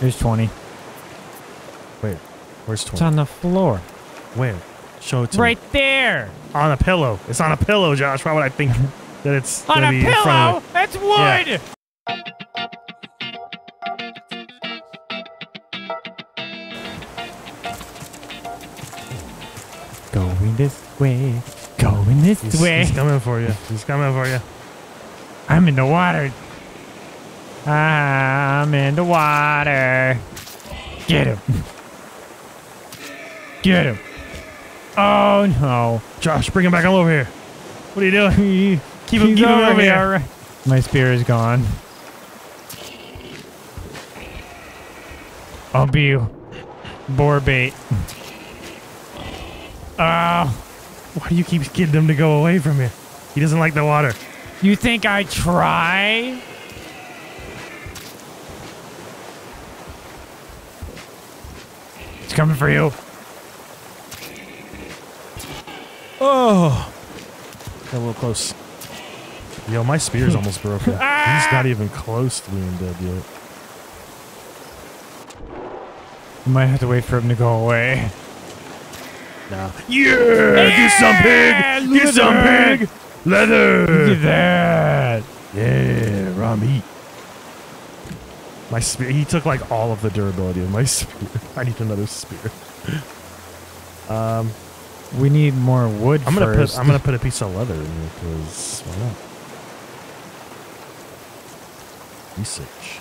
There's 20. Wait, where's 20? It's on the floor. Where? Show it to me. Right there. On a pillow. It's on a pillow, Josh. Why would I think that it's on a pillow? In front of it? That's wood. Yeah. Going this way. Going this way. He's coming for you. He's coming for you. I'm in the water. I'm in the water. Get him. Get him. Oh, no. Josh, bring him back all over here. What are you doing? Keep him over here. Right. My spear is gone. I'll be you. Boar bait. Why do you keep getting him to go away from you? He doesn't like the water. You think I try? It's coming for you. Oh, got a little close. Yo, my spear's almost broken. Ah! He's not even close to being dead yet. You might have to wait for him to go away. Nah. Yeah, get some pig. Get some pig. Leather. Look at that. Yeah, raw meat. My spear. He took like all of the durability of my spear. I need another spear. We need more wood. I'm gonna put a piece of leather in here because why not? Research.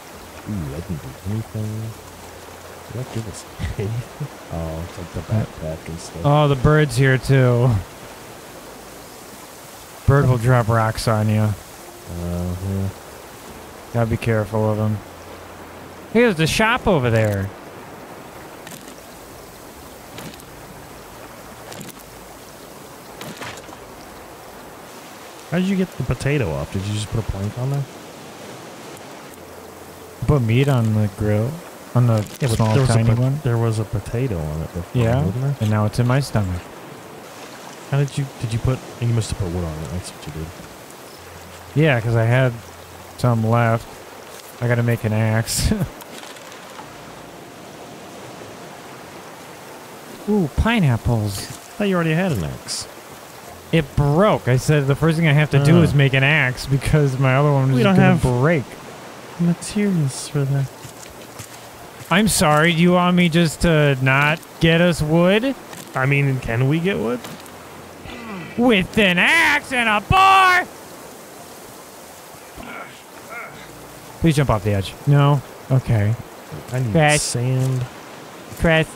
Ooh, I didn't do anything. Did that give us anything? Oh, it's like the backpack and stuff. Oh, the bird's here too. Bird will drop rocks on you. Oh, yeah. Gotta be careful of them. Hey, there's the shop over there. How did you get the potato off? Did you just put a plank on there? Put meat on the grill. On the small, tiny one. There was a potato on it before. Yeah, wasn't there? And now it's in my stomach. How did you... You must have put wood on it. That's what you did. Yeah, because I had some left. I gotta make an axe. Ooh, pineapples. I thought you already had an axe. It broke. I said the first thing I have to do is make an axe because my other one was gonna break. Materials for that. I'm sorry. Do you want me just to not get us wood? I mean, can we get wood? With an axe and a bar! Please jump off the edge. No. Okay. I need sand. Crash.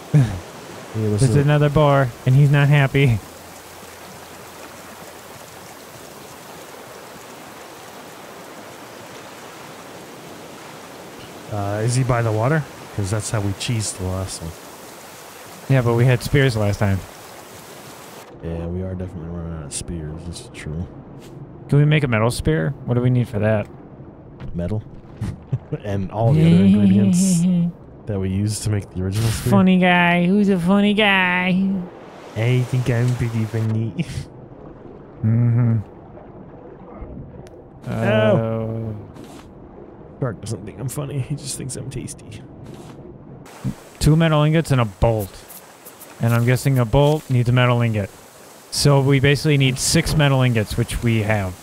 There's another bar, and he's not happy. Is he by the water? Because that's how we cheesed the last one. Yeah, but we had spears last time. Yeah, we are definitely running out of spears. That's true. Can we make a metal spear? What do we need for that? Metal. And all the other ingredients that we used to make the original spear. Funny guy. Who's a funny guy? I think I'm pretty funny. Mm-hmm. Oh. Shark doesn't think I'm funny. He just thinks I'm tasty. 2 metal ingots and a bolt. And I'm guessing a bolt needs a metal ingot. So we basically need 6 metal ingots, which we have.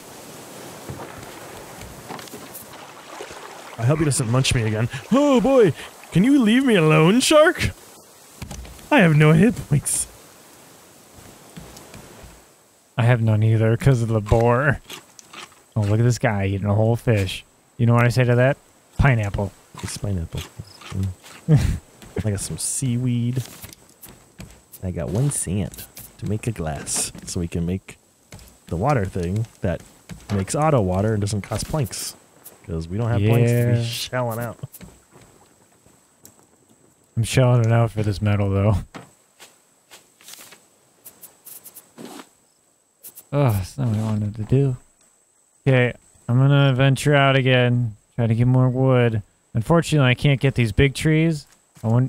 I hope he doesn't munch me again. Oh boy! Can you leave me alone, Shark? I have no hit points. I have none either, because of the boar. Oh, look at this guy eating a whole fish. You know what I say to that? Pineapple. It's pineapple. I got some seaweed. I got 1 sand to make a glass. So we can make the water thing that makes auto water and doesn't cost planks. Because we don't have planks to be shelling out. I'm shelling it out for this metal, though. Oh, that's not what I wanted to do. Okay, I'm going to venture out again. Try to get more wood. Unfortunately, I can't get these big trees. I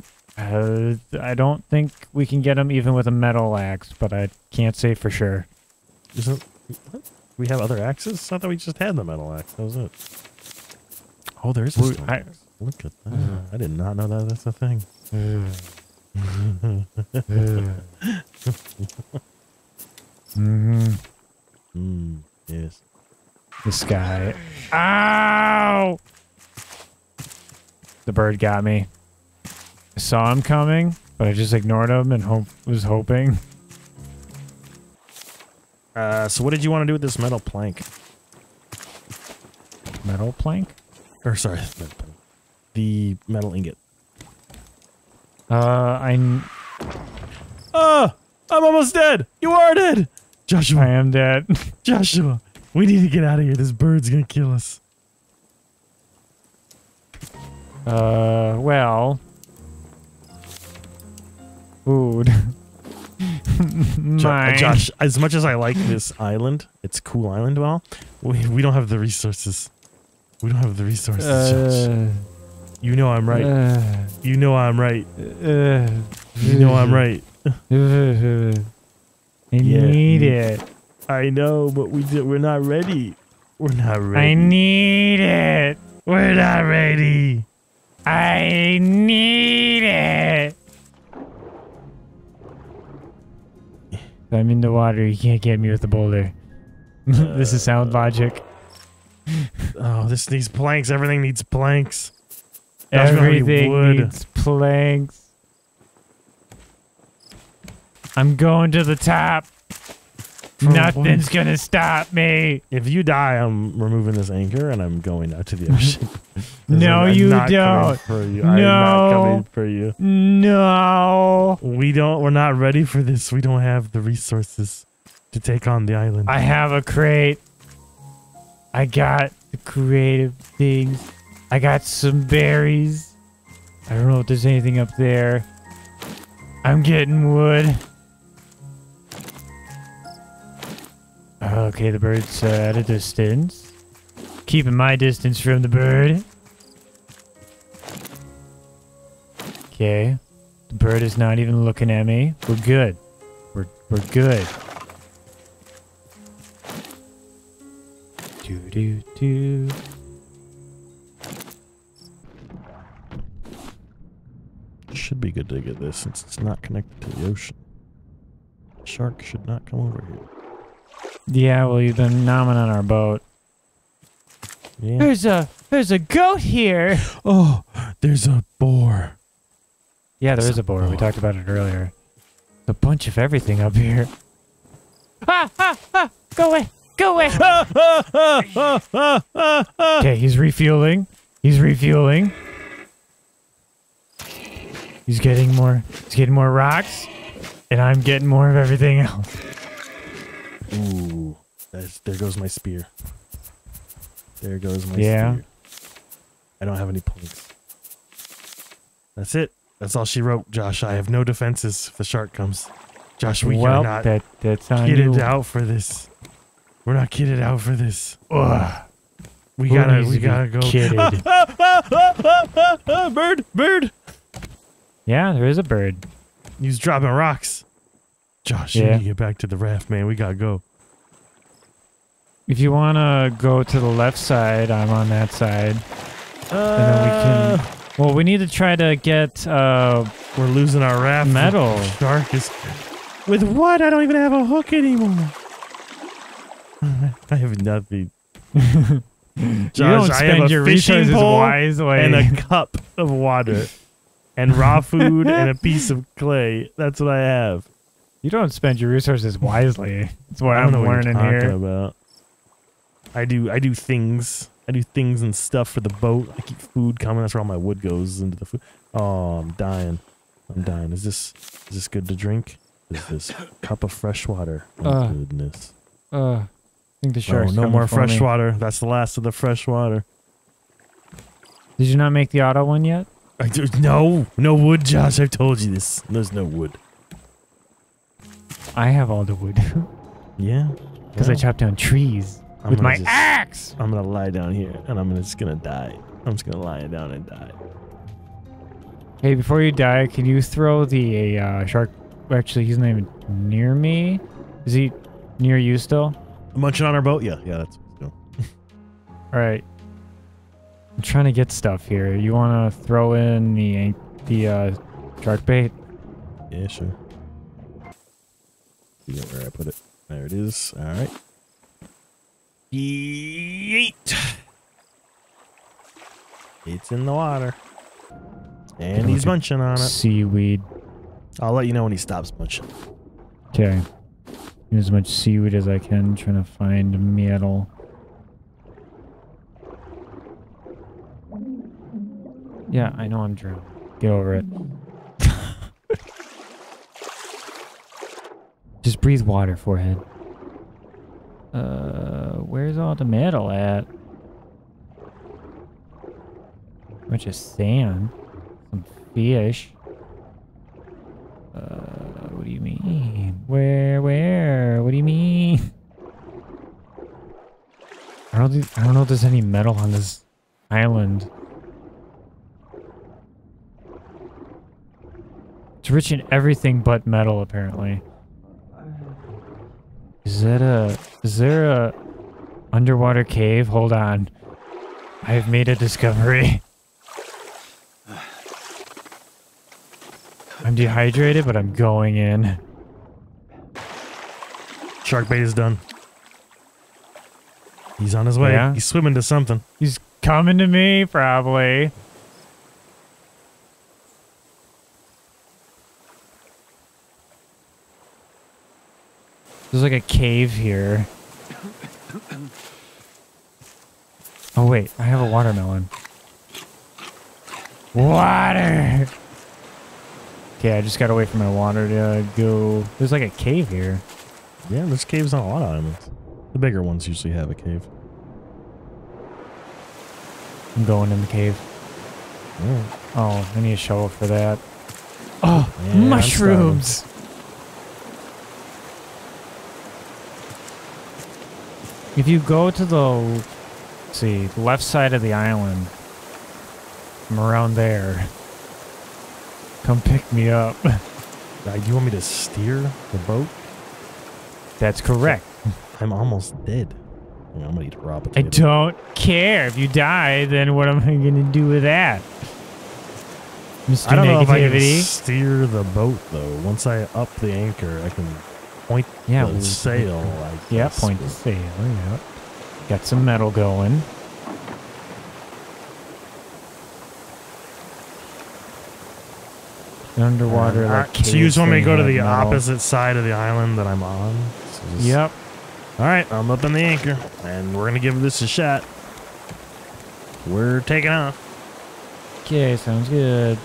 don't think we can get them even with a metal axe, but I can't say for sure. Isn't... What? We have other axes? I thought we just had the metal axe. That was it. Oh, there is a stone axe. Look at that. I did not know that that's a thing. Mm-hmm. Mm, yes. This guy. Ow! The bird got me. I saw him coming, but I just ignored him and was hoping. So what did you want to do with this metal plank? Metal plank? Or sorry, the metal ingot. I'm almost dead! You are dead! Joshua! I am dead. Joshua, we need to get out of here. This bird's gonna kill us. Well... Food. Josh, as much as I like this island, it's a cool island, well, we don't have the resources. We don't have the resources, Josh. You know I'm right. You know I'm right. You know I'm right. I need it. I know, but we're not ready. We're not ready. I need it. We're not ready. I need it. I'm in the water. You can't get me with the boulder. This is sound logic. Oh, this needs planks. Everything needs planks. Everything needs planks. I'm going to the top. Nothing's gonna stop me. If you die, I'm removing this anchor and I'm going out to the ocean. No, you don't. No, I'm not coming for you. No, we don't. We're not ready for this. We don't have the resources to take on the island. I have a crate. I got the creative things. I got some berries. I don't know if there's anything up there. I'm getting wood. Okay, the bird's at a distance. Keeping my distance from the bird. Okay. The bird is not even looking at me. We're good. We're good. Doo doo doo. Should be good to get this since it's not connected to the ocean. Shark should not come over here. Yeah, well, you've been nomming on our boat. Yeah. There's a goat here. Oh, there's a boar. Yeah, there is a boar. We talked about it earlier. A bunch of everything up here. Ah, ah, ah! Go away! Go away! Ah, ah, ah, ah, ah, ah, ah. Okay, he's refueling. He's refueling. He's getting more. He's getting more rocks, and I'm getting more of everything else. Ooh, there goes my spear. There goes my spear. I don't have any planks. That's it. That's all she wrote, Josh. I have no defenses if the shark comes. Josh, we are not kitted out for this. We're not kitted out for this. Ugh. We gotta go. Ah, ah, ah, ah, ah, ah, ah, bird, bird. Yeah, there is a bird. He's dropping rocks. Josh, you need to get back to the raft, man. We gotta go. If you wanna go to the left side, I'm on that side. And then we can... Well, we need to try to get... we're losing our raft. Metal. Shark is... With what? I don't even have a hook anymore. I have nothing. Josh, you don't spend your resources wisely. And a cup of water. And raw food and a piece of clay. That's what I have. You don't spend your resources wisely. That's what I'm learning here. About. I do things. I do things and stuff for the boat. I keep food coming. That's where all my wood goes into the food. Oh, I'm dying. I'm dying. Is this good to drink? Is this cup of fresh water? Oh, goodness. I think the shark's no more fresh water. That's the last of the fresh water. Did you not make the auto one yet? I do, no wood, Josh. I've told you this. There's no wood. I have all the wood. Yeah. Because I chopped down trees with my axe! I'm going to lie down here, and I'm just going to die. I'm just going to lie down and die. Hey, before you die, can you throw the shark... Actually, he's not even near me. Is he near you still? I'm munching on our boat? Yeah, that's... No. All right. I'm trying to get stuff here. You want to throw in the shark bait? Yeah, sure. Figure out where I put it. There it is. All right. Yeet! It's in the water. And he's munching on it. Seaweed. I'll let you know when he stops munching. Okay. As much seaweed as I can, trying to find metal. Yeah, I know I'm drowning. Get over it. Just breathe water, forehead. Where's all the metal at? A bunch of sand. Some fish. What do you mean? Where? What do you mean? I don't know if there's any metal on this island. It's rich in everything but metal, apparently. Is there a underwater cave? Hold on. I've made a discovery. I'm dehydrated, but I'm going in. Shark bait is done. He's on his way. Yeah. He's swimming to something. He's coming to me, probably. There's like a cave here. Oh wait, I have a watermelon. Water! Okay, I just gotta wait for my water to go. There's like a cave here. Yeah, there's caves on a lot of islands. The bigger ones usually have a cave. I'm going in the cave. Yeah. Oh, I need a shovel for that. Oh, yeah, mushrooms! If you go to the, let's see, left side of the island, I'm around there. Come pick me up. You want me to steer the boat? That's correct. I'm almost dead. I'm gonna eat a raw potato. I don't care. If you die, then what am I gonna do with that? Mr. I don't know if I can steer the boat though. Once I up the anchor, I can. Point the sail. Yeah, point the sail. Yeah. Got some metal going. Underwater. So you just want me to go to the opposite side of the island that I'm on? So just, yep. All right, I'm up in the anchor, and we're gonna give this a shot. We're taking off. Okay, sounds good.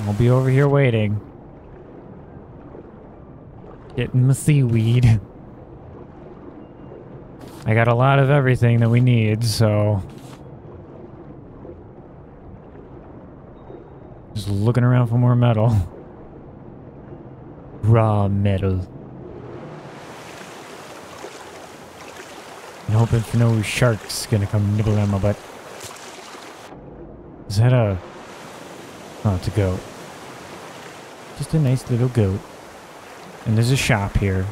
I'll be over here waiting. Getting the seaweed. I got a lot of everything that we need, so... Just looking around for more metal. Raw metal. And hoping for no sharks gonna come nibble on my butt. Is that a... Oh, it's a goat. Just a nice little goat. And there's a shop here.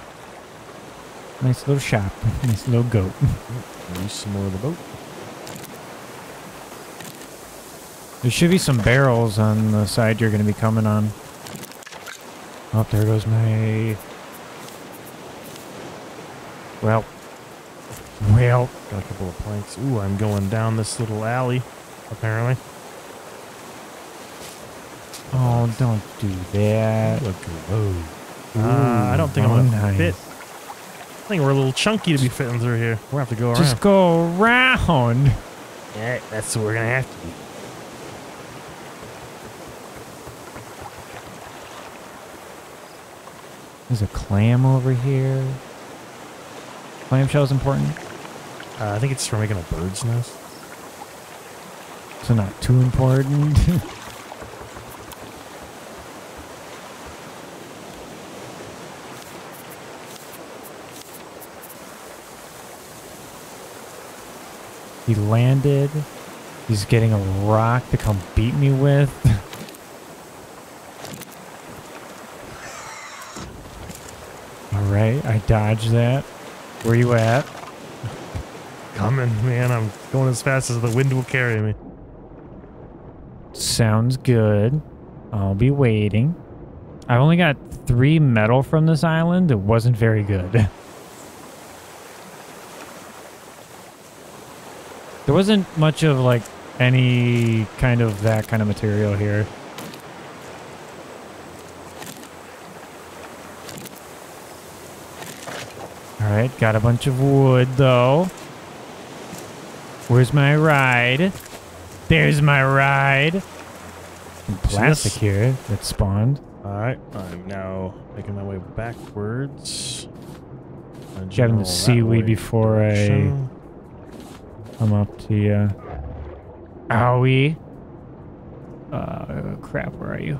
Nice little shop. Nice little goat. Use some more of the boat. There should be some barrels on the side you're going to be coming on. Oh, there goes my... Well. Got a couple of planks. Ooh, I'm going down this little alley, apparently. Oh, don't do that. Look, oh. Ooh, I don't think I'm gonna fit. I think we're a little chunky to be fitting through here. We're gonna have to go around. Just go around. All right, that's what we're gonna have to do. There's a clam over here. Clamshell is important. I think it's for making a bird's nest. So not too important. He landed. He's getting a rock to come beat me with. All right, I dodged that. Where you at? coming, man. I'm going as fast as the wind will carry me. Sounds good. I'll be waiting. I've only got 3 metal from this island. It wasn't very good. There wasn't much of, like, any kind of that kind of material here. Alright, got a bunch of wood, though. Where's my ride? There's my ride! Some plastic here that spawned. Alright, I'm now making my way backwards. Grabbing the seaweed before direction. I'm up to you. Owie. Crap, where are you?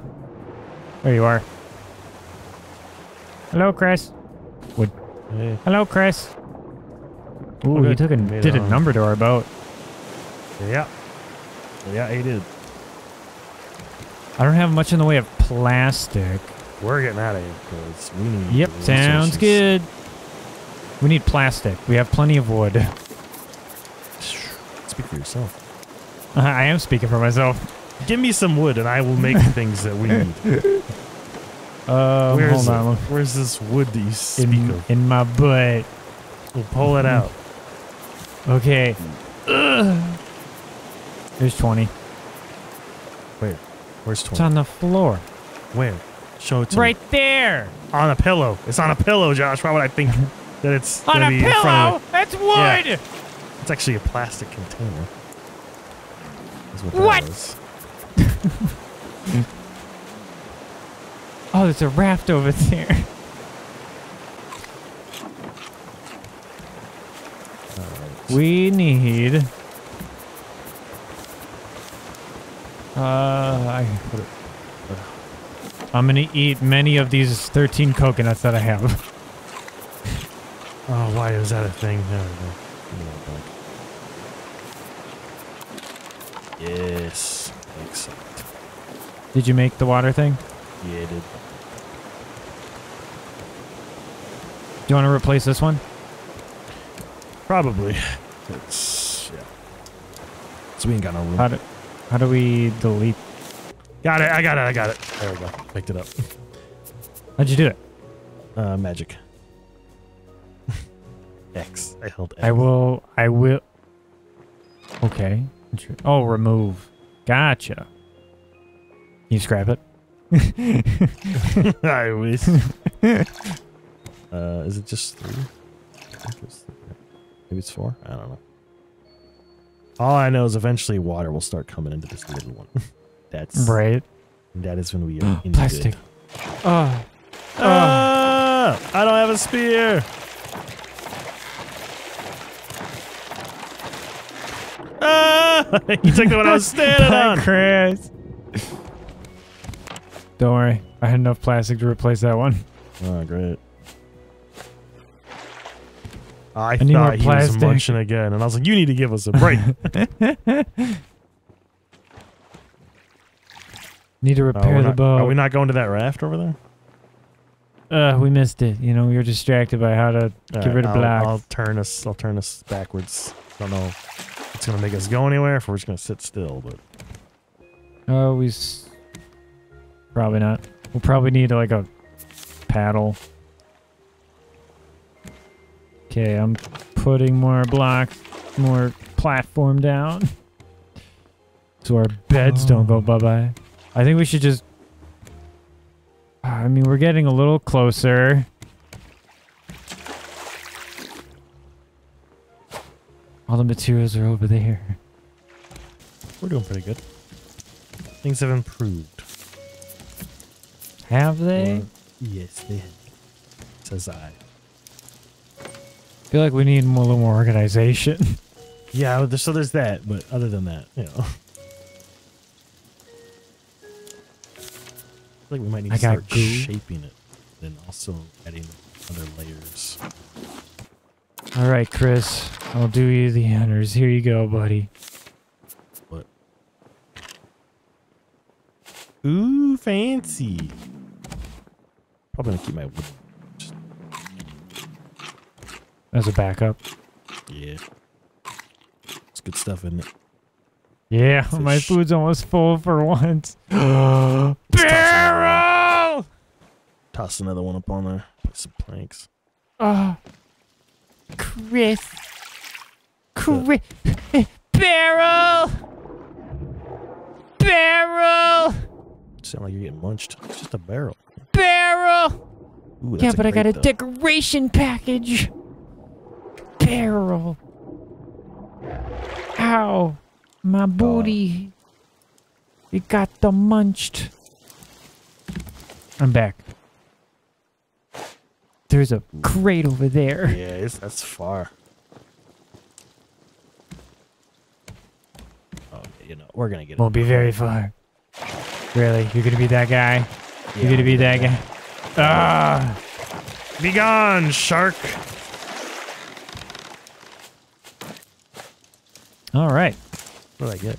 There you are. Hello, Chris. What? Hey. Hello, Chris. Ooh, okay. You took and did a number to our boat. Yeah. Yeah, he did. I don't have much in the way of plastic. We're getting out of here because we need. Yep, sounds good. We need plastic. We have plenty of wood. Speak for yourself. I am speaking for myself. Give me some wood and I will make things that we need. Hold on. Where's this wood that you speak of? In my butt. We'll pull it out. Okay. There's 20. Where? Where's 20? It's on the floor. Where? Show it to me. Right there! On a pillow. It's on a pillow, Josh. Why would I think that it's on a pillow? That's wood! Yeah. It's actually a plastic container. What? Oh, there's a raft over there. We need... I'm gonna eat many of these 13 coconuts that I have. Oh, why is that a thing? There we go. Yes. Excellent. Did you make the water thing? Yeah, I did. Do you want to replace this one? Probably. It's... yeah. So we ain't got no room. How do we delete? Got it. I got it. There we go. Picked it up. How'd you do it? Magic. X. I held X. I will. Okay. Oh, remove. Gotcha. Can you scrap it? I wish. Is it just 3? I think it's 3. Maybe it's 4. I don't know. All I know is eventually water will start coming into this little one. That's right. That is when we are in plastic. I don't have a spear. You took the one I was standing on. Chris. Don't worry, I had enough plastic to replace that one. Oh, great. I thought he was munching again, and I was like, you need to give us a break. Need to repair the boat. Are we not going to that raft over there? We missed it. You know, we were distracted by how to get rid of blocks. I'll turn us backwards. I don't know if it's going to make us go anywhere, if we're just going to sit still, but... oh, probably not. We'll probably need, like, a paddle. Okay, I'm putting more blocks, more platform down. So our beds don't go bye-bye. I think we should just... I mean, we're getting a little closer. All the materials are over there. We're doing pretty good. Things have improved. Have they? Yes, they have. Says I. I feel like we need a little more organization. Yeah, so there's that, but other than that, you know. I feel like we might need to start shaping it, then also adding other layers. All right, Chris, I'll do you the honors. Here you go, buddy. What? Ooh, fancy. Probably gonna keep my wood. As a backup. Yeah. good stuff in it. Yeah, so my food's almost full for once. Barrel! Toss another one up on there. Put some planks. Chris. Barrel! Barrel! Sound like you're getting munched. It's just a barrel. Barrel! Ooh, yeah, but I got a decoration package. Barrel. Ow. My booty. It got the munched. I'm back. There's a crate over there. Yeah, that's far. Oh, you know, we're gonna get it. Won't be very far. Really? You're gonna be that guy? Yeah, you're gonna be that guy? Ah! Be gone, shark! Alright. What did I get?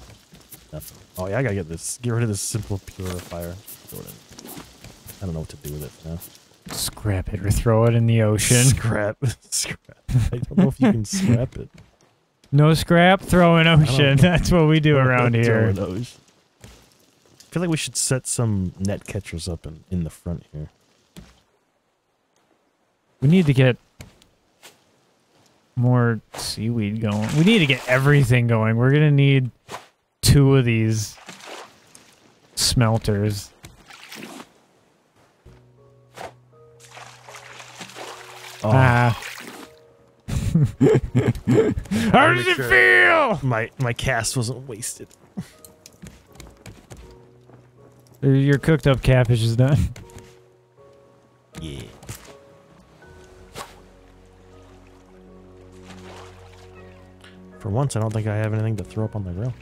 Nothing. Oh yeah, I gotta get this. Get rid of this simple purifier. I don't know what to do with it now. Scrap it or throw it in the ocean. Scrap. Scrap. I don't know if you can scrap it. No scrap, throw in ocean. That's what we do around here. Throw in ocean. I feel like we should set some net catchers up in the front here. We need to get more seaweed going. We need to get everything going. We're gonna need 2 of these smelters. Ah. How does it feel? My cast wasn't wasted. Your cooked up catfish is done. Yeah. For once, I don't think I have anything to throw up on the grill.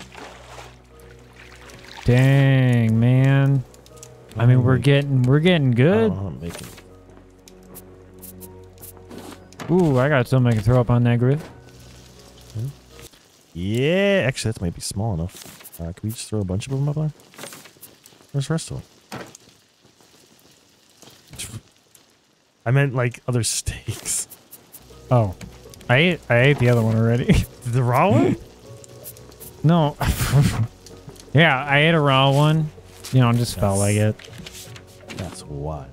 Dang, man. I mean, we're getting good. I don't know how I'm making. Ooh, I got something I can throw up on that grill. Yeah, actually, that might be small enough. Can we just throw a bunch of them up there? Where's the rest of them? I meant like other steaks. Oh, I ate the other one already. The raw one? No. Yeah, I ate a raw one. You know, I just felt like it. That's wild.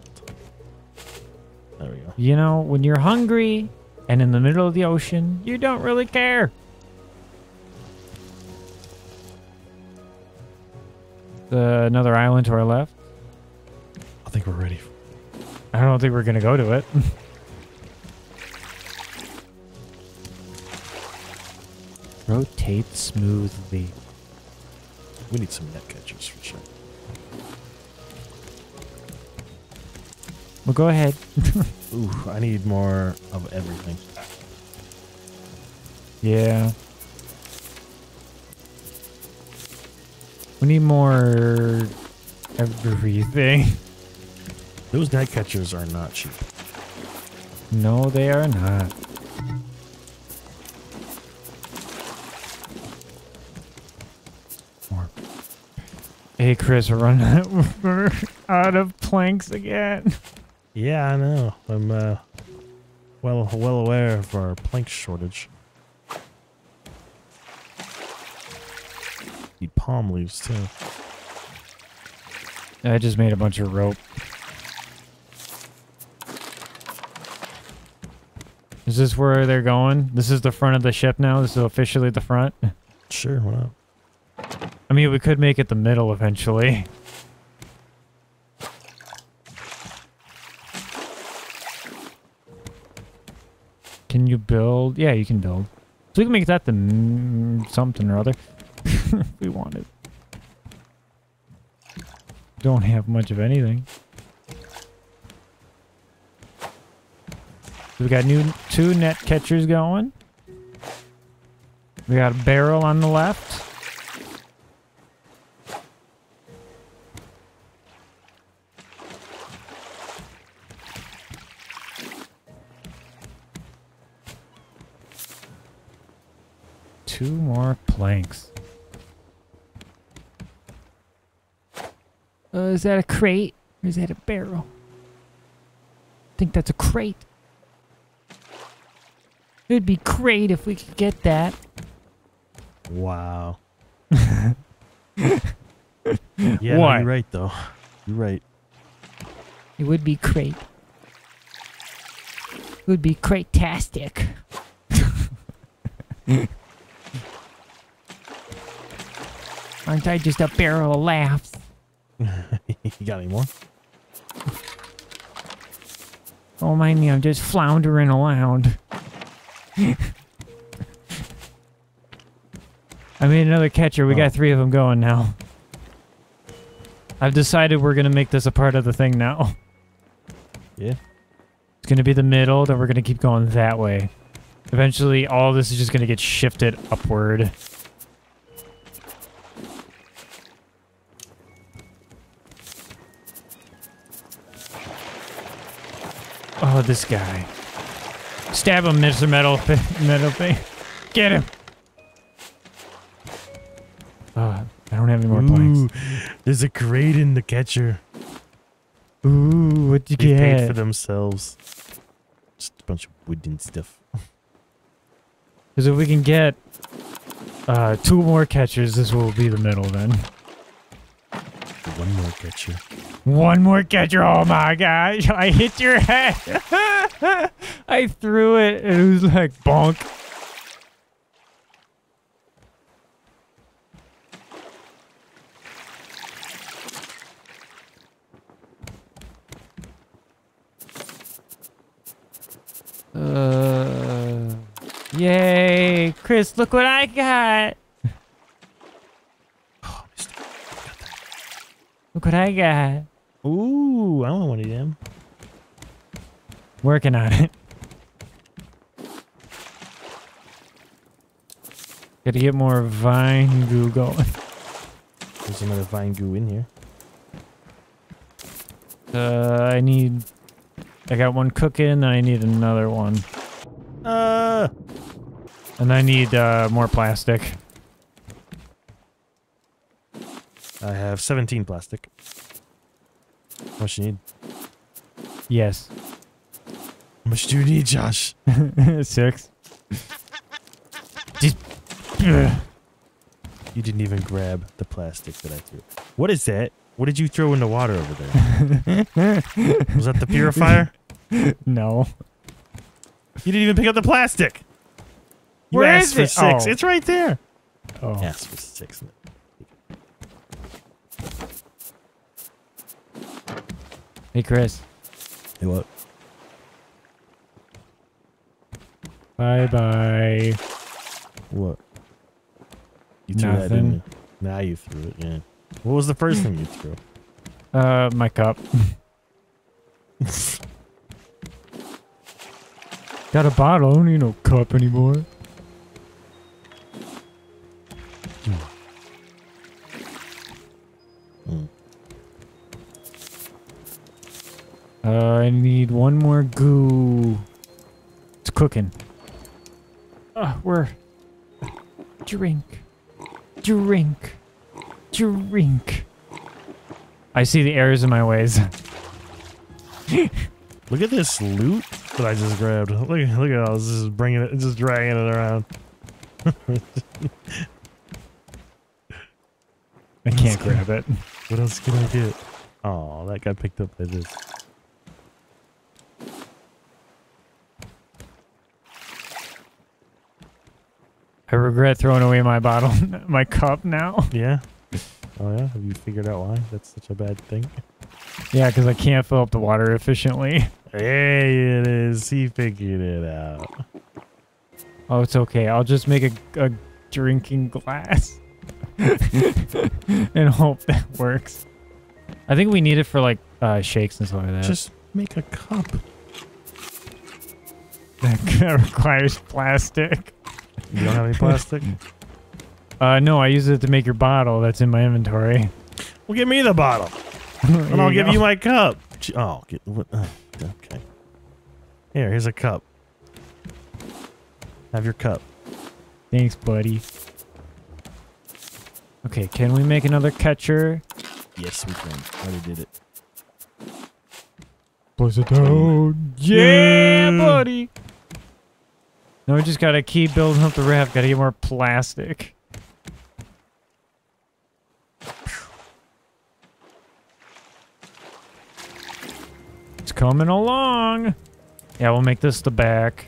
There we go. You know, when you're hungry and in the middle of the ocean, you don't really care. Another island to our left. I think we're ready. I don't think we're going to go to it. Rotate smoothly. We need some net catchers for sure. Well, go ahead. Ooh, I need more of everything. Yeah. We need more everything. Those net catchers are not cheap. No, they are not. More. Hey, Chris, we're out of planks again. Yeah, I know. I'm well aware of our plank shortage. Need palm leaves too. I just made a bunch of rope. Is this where they're going? This is the front of the ship now? This is officially the front? Sure, why not? I mean, we could make it the middle eventually. Can you build? Yeah, you can build. So we can make that the something or other. We want it. Don't have much of anything. So we got 2 net catchers going. We got a barrel on the left. Two more planks. Is that a crate? Or is that a barrel? I think that's a crate. It'd be great if we could get that. Wow. Yeah, no, you're right, though. You're right. It would be great. It would be great-tastic. Aren't I just a barrel of laughs? You got any more? Don't mind me, I'm just floundering around. I made another catcher. We got 3 of them going now. I've decided we're going to make this a part of the thing now. Yeah. It's going to be the middle, then we're going to keep going that way. Eventually, all this is just going to get shifted upward. Oh, this guy. Stab him, Mr. Metal Thing. Get him! I don't have any more planks. There's a crate in the catcher. Ooh, what'd you get? They paid for themselves. Just a bunch of wooden stuff. Because if we can get 2 more catchers, this will be the middle then. 1 more catcher. 1 more catcher. Oh my gosh. I hit your head. I threw it and it was like bonk. Yay. Chris, look what I got. Look what I got. Ooh, I want one of them. Working on it. Gotta get more vine goo going. There's another vine goo in here. I got one cooking, I need another one. And I need more plastic. I have 17 plastic. How much do you need? Yes. How much do you need, Josh? 6. Just, you didn't even grab the plastic that I threw. What is that? What did you throw in the water over there? Was that the purifier? No. You didn't even pick up the plastic. You Where asked is for it? 6. Oh. It's right there. Oh. Asked for 6. Hey, Chris. Hey, what? Bye-bye. What? You threw that, didn't you? Nah, you threw it, yeah. What was the first thing you threw? My cup. Got a bottle. I don't need no cup anymore. I need one more goo. It's cooking. We're... Drink. Drink. Drink. I see the errors in my ways. Look at this loot that I just grabbed. Look at how I was just bringing it, just dragging it around. I can't grab it. What else can I get? Oh, that got picked up by this. I regret throwing away my bottle, my cup now. Yeah. Oh yeah. Have you figured out why that's such a bad thing? Yeah, because I can't fill up the water efficiently. Hey, it is. He figured it out. Oh, it's okay. I'll just make a drinking glass and hope that works. I think we need it for like shakes and stuff like that. Just make a cup. That requires plastic. You don't have any plastic? No, I use it to make your bottle that's in my inventory. Well, give me the bottle. And I'll give you my cup. Oh, okay. Here's a cup. Have your cup. Thanks, buddy. Okay, can we make another catcher? Yes, we can. I already did it. Place it down. Yeah, buddy. Now we just gotta keep building up the raft. Gotta get more plastic. coming along. Yeah, we'll make this the back.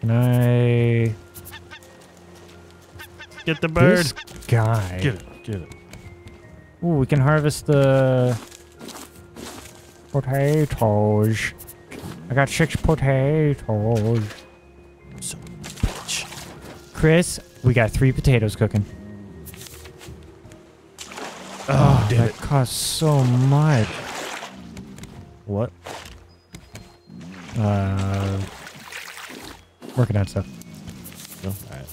Can I... get the bird? This guy. Get it, get it. Ooh, we can harvest the... potatoes. I got 6 potatoes. Son of a bitch. Chris, we got 3 potatoes cooking. Oh, damn it. That costs so much. What? Working on stuff. No? Alright.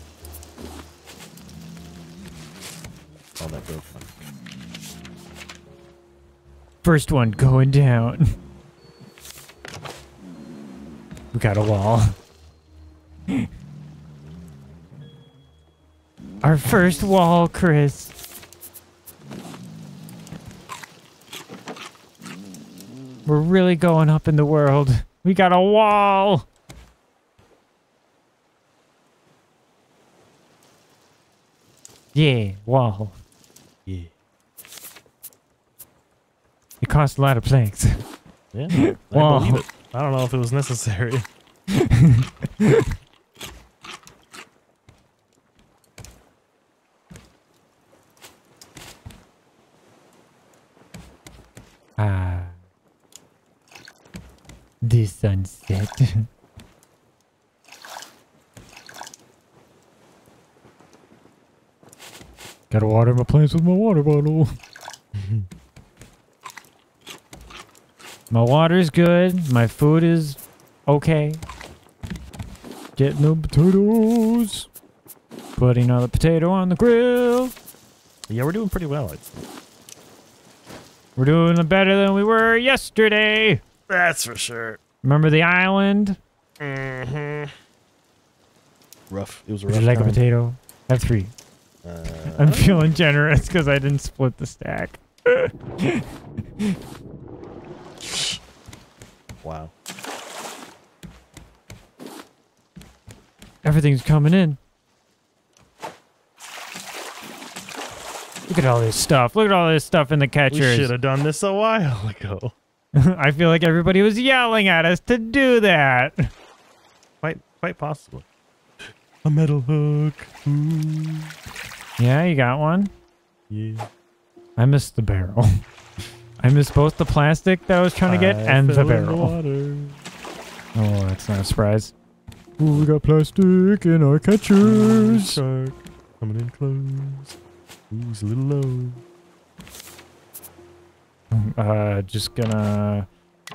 All that broke. First one going down. We got a wall. Our first wall, Chris. We're really going up in the world. We got a wall. Yeah, wall. Yeah. It cost a lot of planks. Yeah. Wall. I believe it. I don't know if it was necessary. The sunset. Gotta water my plants with my water bottle. My water's good. My food is okay. Getting the potatoes. Putting another potato on the grill. Yeah, we're doing pretty well. We're doing better than we were yesterday. That's for sure. Remember the island? Mm-hmm. Rough. It was a rough time. Would you like a potato? Have 3. I'm feeling generous because I didn't split the stack. Wow. Everything's coming in. Look at all this stuff. Look at all this stuff in the catchers. We should have done this a while ago. I feel like everybody was yelling at us to do that. Quite possible. A metal hook. Ooh. Yeah, you got one? Yeah. I missed the barrel. I missed both the plastic that I was trying to get and the barrel. Oh, that's not a surprise. Ooh, we got plastic in our catchers. Shark coming in close. Ooh, he's a little low. Just gonna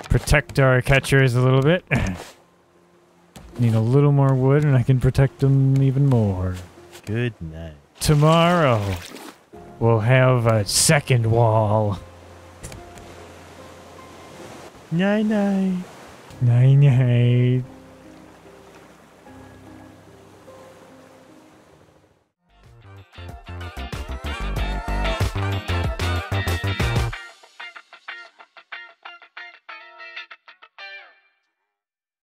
protect our catchers a little bit. Need a little more wood and I can protect them even more. Good night. Tomorrow, we'll have a second wall. Night night. Night night.